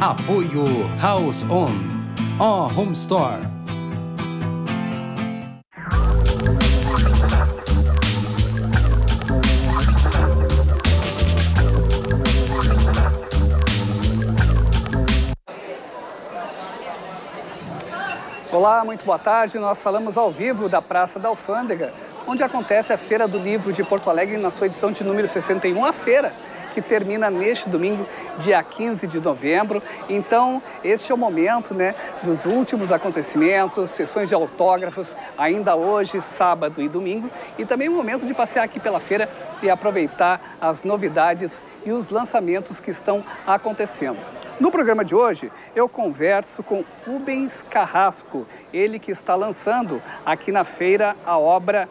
Apoio House On, O Home Store. Olá, muito boa tarde. Nós falamos ao vivo da Praça da Alfândega, onde acontece a Feira do Livro de Porto Alegre na sua edição de número 61, a feira que termina neste domingo, dia 15 de novembro. Então, este é o momento, né, dos últimos acontecimentos, sessões de autógrafos, ainda hoje, sábado e domingo. E também o momento de passear aqui pela feira e aproveitar as novidades e os lançamentos que estão acontecendo. No programa de hoje, eu converso com Rubens Carrasco, ele que está lançando aqui na feira a obra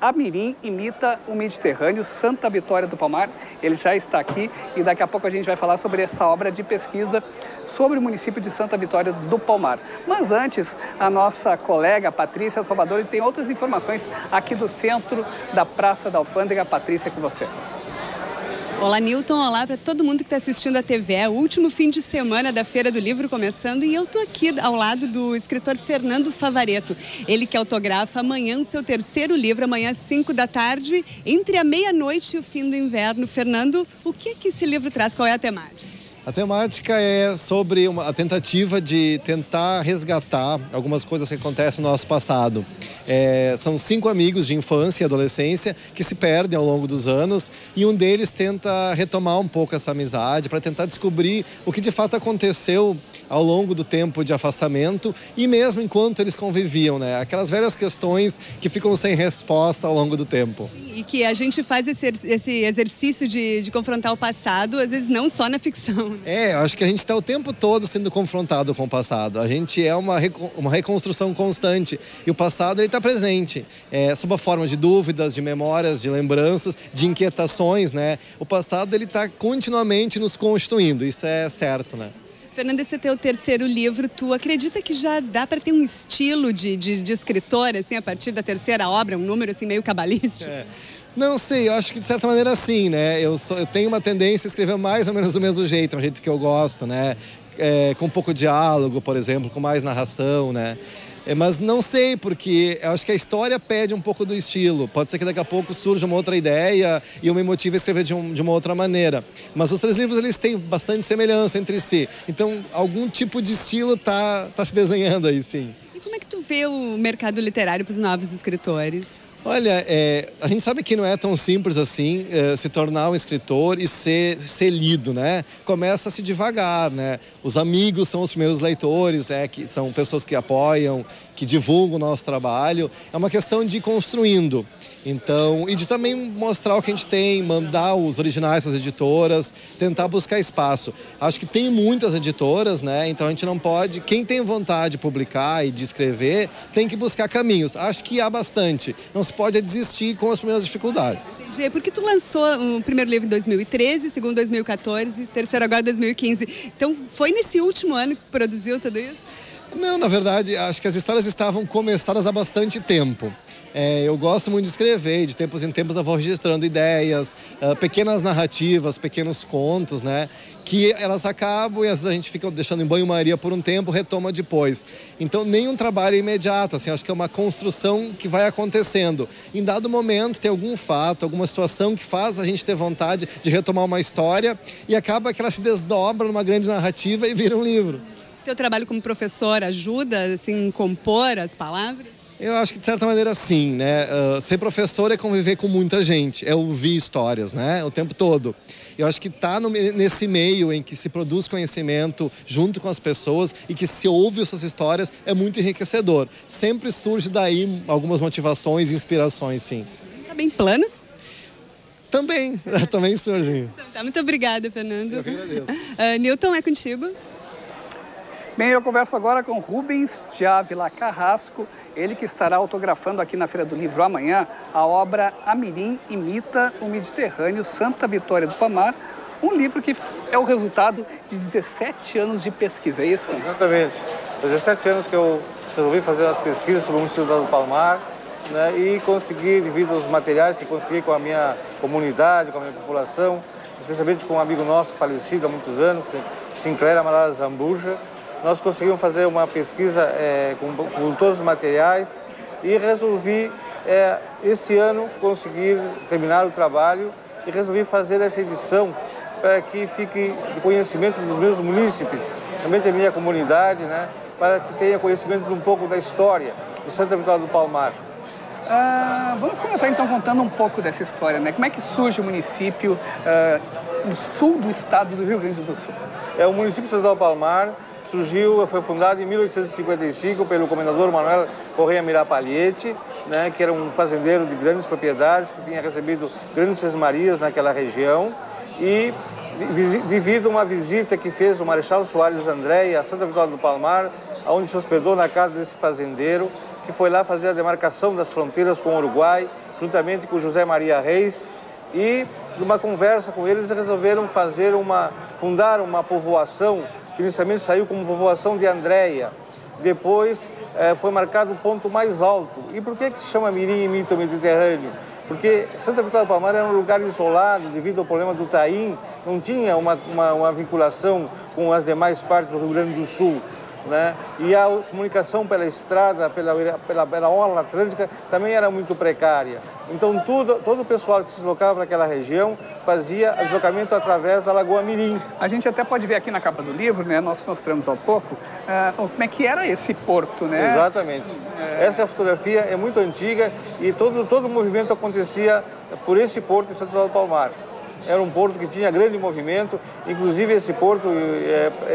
A Mirim Imita o Mediterrâneo, Santa Vitória do Palmar. Ele já está aqui e daqui a pouco a gente vai falar sobre essa obra de pesquisa sobre o município de Santa Vitória do Palmar. Mas antes, a nossa colega Patrícia Salvadori tem outras informações aqui do centro da Praça da Alfândega. Patrícia, com você. Olá, Newton. Olá para todo mundo que está assistindo a TV. É o último fim de semana da Feira do Livro começando e eu estou aqui ao lado do escritor Fernando Favareto. Ele que autografa amanhã o seu terceiro livro, amanhã às 5 da tarde, Entre a meia noite e o fim do inverno. Fernando, o que é que esse livro traz? Qual é a temática? A temática é sobre a tentativa de tentar resgatar algumas coisas que acontecem no nosso passado. São 5 amigos de infância e adolescência que se perdem ao longo dos anos e um deles tenta retomar um pouco essa amizade para tentar descobrir o que de fato aconteceu ao longo do tempo de afastamento e mesmo enquanto eles conviviam, né? Aquelas velhas questões que ficam sem resposta ao longo do tempo. E que a gente faz esse exercício de confrontar o passado, às vezes não só na ficção. Acho que a gente está o tempo todo sendo confrontado com o passado. A gente é uma reconstrução constante. E o passado, ele está presente. Sob a forma de dúvidas, de memórias, de lembranças, de inquietações, né? O passado, ele está continuamente nos constituindo. Isso é certo, né? Fernando, esse é teu terceiro livro. Tu acredita que já dá para ter um estilo de escritor, assim, a partir da terceira obra? Um número, assim, meio cabalístico? Não sei, eu acho que de certa maneira sim, né? Eu tenho uma tendência a escrever mais ou menos do mesmo jeito, um jeito que eu gosto, né? Com um pouco de diálogo, por exemplo, com mais narração, né? Mas não sei, porque eu acho que a história pede um pouco do estilo. Pode ser que daqui a pouco surja uma outra ideia e eu me motive a escrever de uma outra maneira. Mas os três livros, eles têm bastante semelhança entre si. Então, algum tipo de estilo tá se desenhando aí, sim. E como é que tu vê o mercado literário para os novos escritores? Olha, a gente sabe que não é tão simples assim se tornar um escritor e ser lido, né? Começa a se devagar, né? Os amigos são os primeiros leitores, que são pessoas que apoiam, que divulgam o nosso trabalho. É uma questão de ir construindo. Então, e de também mostrar o que a gente tem, mandar os originais para as editoras, tentar buscar espaço. Acho que tem muitas editoras, né? Então a gente não pode... Quem tem vontade de publicar e de escrever, tem que buscar caminhos. Acho que há bastante. Não se pode desistir com as primeiras dificuldades. Entendi. Porque tu lançou o primeiro livro em 2013, o segundo em 2014, o terceiro agora em 2015. Então, foi nesse último ano que produziu tudo isso? Não, na verdade, acho que as histórias estavam começadas há bastante tempo. Eu gosto muito de escrever, de tempos em tempos eu vou registrando ideias, pequenas narrativas, pequenos contos, né? Que elas acabam e às vezes a gente fica deixando em banho-maria por um tempo, retoma depois. Então, nenhum trabalho imediato, assim, acho que é uma construção que vai acontecendo. Em dado momento, tem algum fato, alguma situação que faz a gente ter vontade de retomar uma história e acaba que ela se desdobra numa grande narrativa e vira um livro. Teu trabalho como professor ajuda, assim, a compor as palavras? Eu acho que, de certa maneira, sim, né? Ser professor é conviver com muita gente, é ouvir histórias, né? O tempo todo. Eu acho que tá nesse meio em que se produz conhecimento junto com as pessoas e que se ouve suas histórias é muito enriquecedor. Sempre surge daí algumas motivações e inspirações, sim. Tá bem, planos? Também surgem. Tá, muito obrigada, Fernando. Eu que agradeço. Newton, é contigo? Bem, eu converso agora com Rubens de Ávila Carrasco, ele que estará autografando aqui na Feira do Livro amanhã a obra A Mirim imita o Mediterrâneo, Santa Vitória do Palmar, um livro que é o resultado de 17 anos de pesquisa, é isso? Exatamente. 17 anos que eu resolvi fazer as pesquisas sobre o município do Palmar, né, e consegui, devido aos materiais que consegui com a minha comunidade, com a minha população, especialmente com um amigo nosso falecido há muitos anos, Sinclair Amaral Zambuja, nós conseguimos fazer uma pesquisa com todos os materiais e resolvi, esse ano, conseguir terminar o trabalho e resolvi fazer essa edição para que fique de conhecimento dos meus munícipes, também da minha comunidade, né, para que tenha conhecimento de um pouco da história de Santa Vitória do Palmar. Ah, vamos começar então contando um pouco dessa história, né? Como é que surge o município no sul do estado do Rio Grande do Sul? O município de Santa Vitória do Palmar foi fundado em 1855 pelo comendador Manuel Corrêa Mirapalhete, né, que era um fazendeiro de grandes propriedades, que tinha recebido grandes sesmarias naquela região. E devido a uma visita que fez o Marechal Soares André a Santa Vitória do Palmar, onde se hospedou na casa desse fazendeiro, que foi lá fazer a demarcação das fronteiras com o Uruguai, juntamente com José Maria Reis, e numa conversa com eles resolveram fundar uma povoação, que inicialmente saiu como povoação de Andréia. Depois foi marcado um ponto mais alto. E por que se chama A Mirim imita o Mediterrâneo? Porque Santa Vitória do Palmar era um lugar isolado devido ao problema do Taim, não tinha uma vinculação com as demais partes do Rio Grande do Sul, né? E a comunicação pela estrada, pela orla atlântica, também era muito precária. Então todo o pessoal que se deslocava para aquela região fazia deslocamento através da Lagoa Mirim. A gente até pode ver aqui na capa do livro, né? Nós mostramos há pouco como é que era esse porto, né? Exatamente. Essa fotografia é muito antiga e todo o movimento acontecia por esse porto de Santa Vitória do Palmar. Era um porto que tinha grande movimento, inclusive esse porto,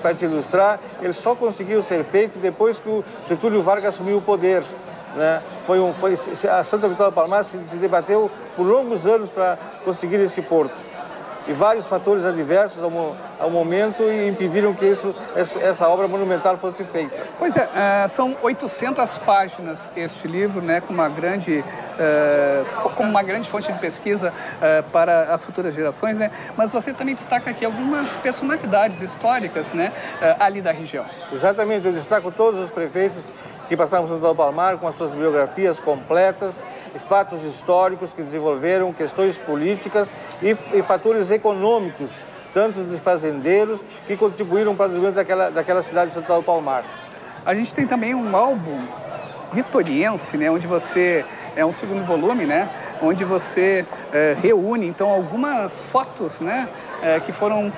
para te ilustrar, ele só conseguiu ser feito depois que o Getúlio Vargas assumiu o poder, né? A Santa Vitória do Palmar se debateu por longos anos para conseguir esse porto. E vários fatores adversos ao momento impediram que essa obra monumental fosse feita. Pois é, são 800 páginas este livro, né, como uma grande fonte de pesquisa para as futuras gerações, né? Mas você também destaca aqui algumas personalidades históricas, né, ali da região. Exatamente, eu destaco todos os prefeitos que passaram por Santa Vitória do Palmar com as suas biografias completas e fatos históricos que desenvolveram questões políticas e fatores econômicos, tanto de fazendeiros que contribuíram para o desenvolvimento daquela cidade de Santa Vitória do Palmar. A gente tem também um álbum vitoriense, né, onde você... É um segundo volume, né, onde você reúne, então, algumas fotos, né, que foram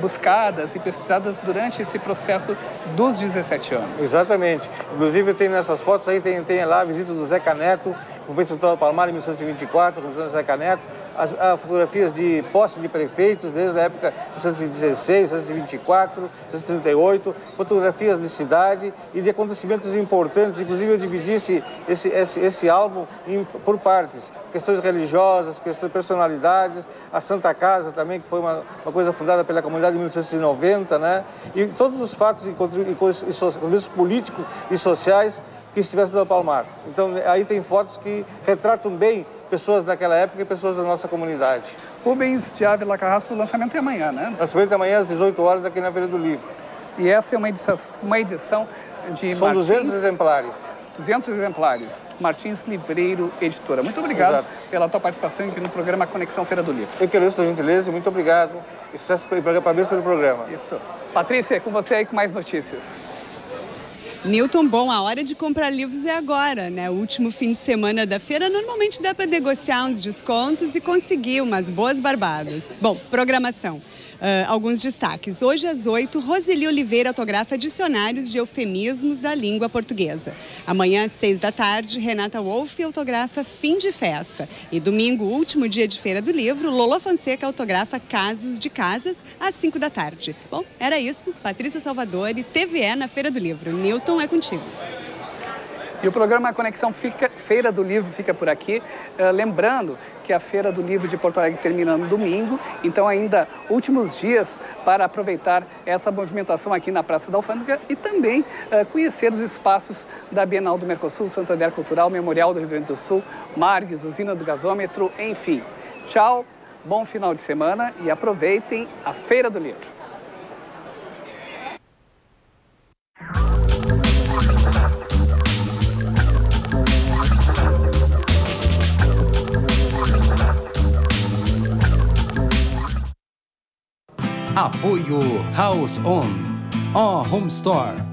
buscadas e pesquisadas durante esse processo dos 17 anos. Exatamente. Inclusive, tem nessas fotos aí, tem lá a visita do Zeca Neto, que foi Santa Vitória do Palmar em 1924, com o presidente Zeca Neto, as fotografias de posse de prefeitos desde a época de 1916, 1924, 1938, fotografias de cidade e de acontecimentos importantes. Inclusive, eu dividi esse álbum por partes. Questões religiosas, questões de personalidades, a Santa Casa também, que foi uma coisa fundada pela comunidade em 1890, né? E todos os fatos e políticos e sociais que estivesse no Palmar. Então, aí tem fotos que retratam bem pessoas daquela época e pessoas da nossa comunidade. Rubens de Ávila Carrasco, o lançamento é amanhã, né? O lançamento é amanhã às 18 horas aqui na Feira do Livro. E essa é uma edição de... São Martins, 200 exemplares. 200 exemplares. Martins Livreiro Editora. Muito obrigado. Exato. Pela tua participação aqui no programa Conexão Feira do Livro. Eu quero isso, a gentileza, muito obrigado. E sucesso parabéns pelo programa. Isso. Patrícia, é com você aí com mais notícias. Newton, bom, a hora de comprar livros é agora, né? O último fim de semana da feira normalmente dá para negociar uns descontos e conseguir umas boas barbadas. Bom, programação. Alguns destaques. Hoje às 8, Roseli Oliveira autografa dicionários de eufemismos da língua portuguesa. Amanhã às 6 da tarde, Renata Wolff autografa Fim de Festa. E domingo, último dia de Feira do Livro, Lolo Fonseca autografa Casos de Casas às 5 da tarde. Bom, era isso. Patrícia Salvadori, TVE na Feira do Livro. Newton, é contigo. E o programa Conexão Feira do Livro fica por aqui. Lembrando que a Feira do Livro de Porto Alegre termina no domingo, então ainda últimos dias para aproveitar essa movimentação aqui na Praça da Alfândega e também conhecer os espaços da Bienal do Mercosul, Santander Cultural, Memorial do Rio Grande do Sul, Margues, Usina do Gasômetro, enfim. Tchau, bom final de semana e aproveitem a Feira do Livro. Apoio House On, On Home Store,